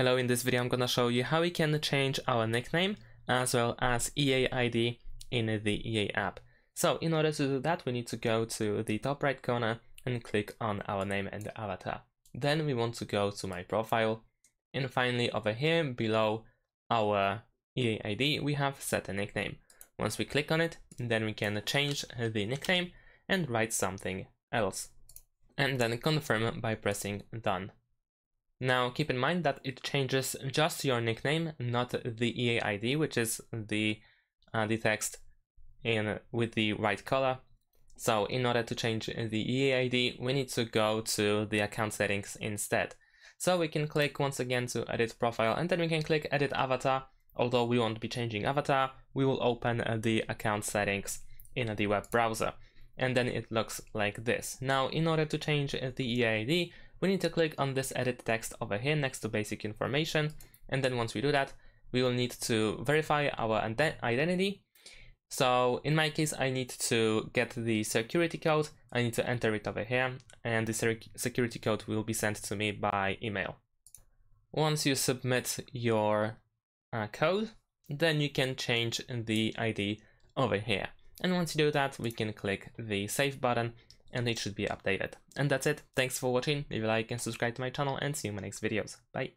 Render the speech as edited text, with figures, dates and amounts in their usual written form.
Hello, in this video I'm gonna show you how we can change our nickname as well as EA ID in the EA app. So in order to do that, we need to go to the top right corner and click on our name and avatar. Then we want to go to my profile, and finally over here below our EA ID we have set a nickname. Once we click on it, then we can change the nickname and write something else, and then confirm by pressing done. Now keep in mind that it changes just your nickname, not the EA ID, which is the text with the right color. So in order to change the EA ID, we need to go to the account settings instead. So we can click once again to edit profile, and then we can click edit avatar. Although we won't be changing avatar, we will open the account settings in the web browser. And then it looks like this. Now in order to change the EA ID, we need to click on this edit text over here next to basic information, and then once we do that, we will need to verify our identity. So in my case, I need to get the security code, I need to enter it over here, and the security code will be sent to me by email. Once you submit your code, then you can change the ID over here. And once you do that, we can click the save button, and it should be updated. And that's it. Thanks for watching. Leave a like and subscribe to my channel, and see you in my next videos. Bye.